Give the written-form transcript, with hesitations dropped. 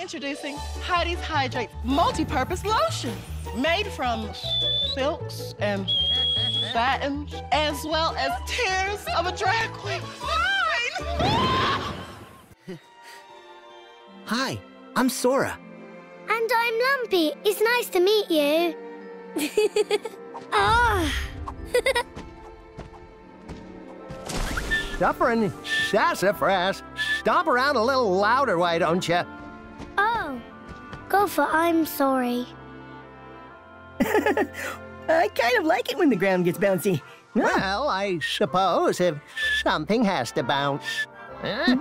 Introducing Heidi's Hydrates multi-purpose lotion, made from silks and satins, as well as tears of a drag queen. Mine! Hi, I'm Sora. And I'm Lumpy. It's nice to meet you. Ah! Stufferin', sassafras, stomp around a little louder, why don't you? Oh, Gopher, I'm sorry. I kind of like it when the ground gets bouncy. Well, I suppose if something has to bounce. Huh?